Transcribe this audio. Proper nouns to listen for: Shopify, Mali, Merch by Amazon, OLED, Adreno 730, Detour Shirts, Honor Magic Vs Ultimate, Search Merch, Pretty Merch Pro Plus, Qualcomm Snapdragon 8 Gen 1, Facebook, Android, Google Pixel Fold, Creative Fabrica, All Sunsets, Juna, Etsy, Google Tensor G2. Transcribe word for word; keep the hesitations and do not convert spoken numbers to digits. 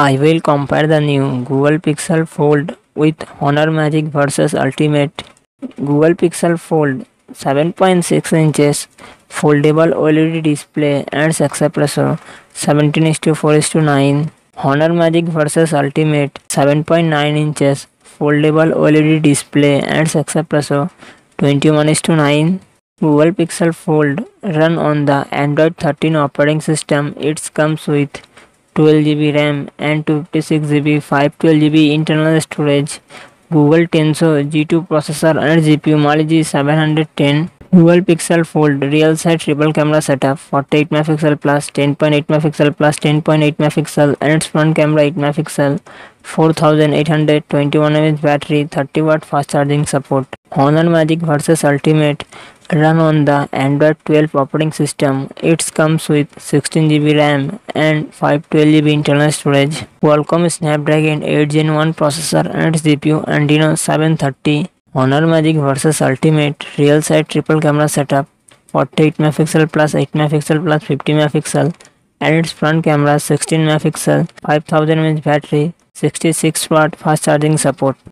I will compare the new Google Pixel Fold with Honor Magic versus Ultimate. Google Pixel Fold seven point six inches foldable OLED display and successor seventeen is to four is to nine. Honor Magic versus Ultimate seven point nine inches foldable OLED display and successor twenty-one is to nine. Google Pixel Fold run on the Android thirteen operating system. It comes with twelve gigabyte RAM and two fifty-six gigabyte five hundred twelve gigabyte internal storage, Google Tensor G two processor and G P U Mali G seven ten. Google Pixel Fold real side triple camera setup forty-eight megapixel plus ten point eight megapixel plus ten point eight megapixel and its front camera eight megapixel, four thousand eight hundred twenty-one milliamp hour battery, thirty watt fast charging support. Honor Magic versus Ultimate run on the Android twelve operating system. It comes with sixteen gigabyte RAM and five hundred twelve gigabyte internal storage, Qualcomm Snapdragon eight gen one processor and its G P U Adreno seven thirty. Honor Magic versus Ultimate real side triple camera setup forty-eight megapixel plus eight megapixel plus fifty megapixel and its front camera sixteen megapixel, five thousand milliamp hour battery, sixty-six watt fast charging support.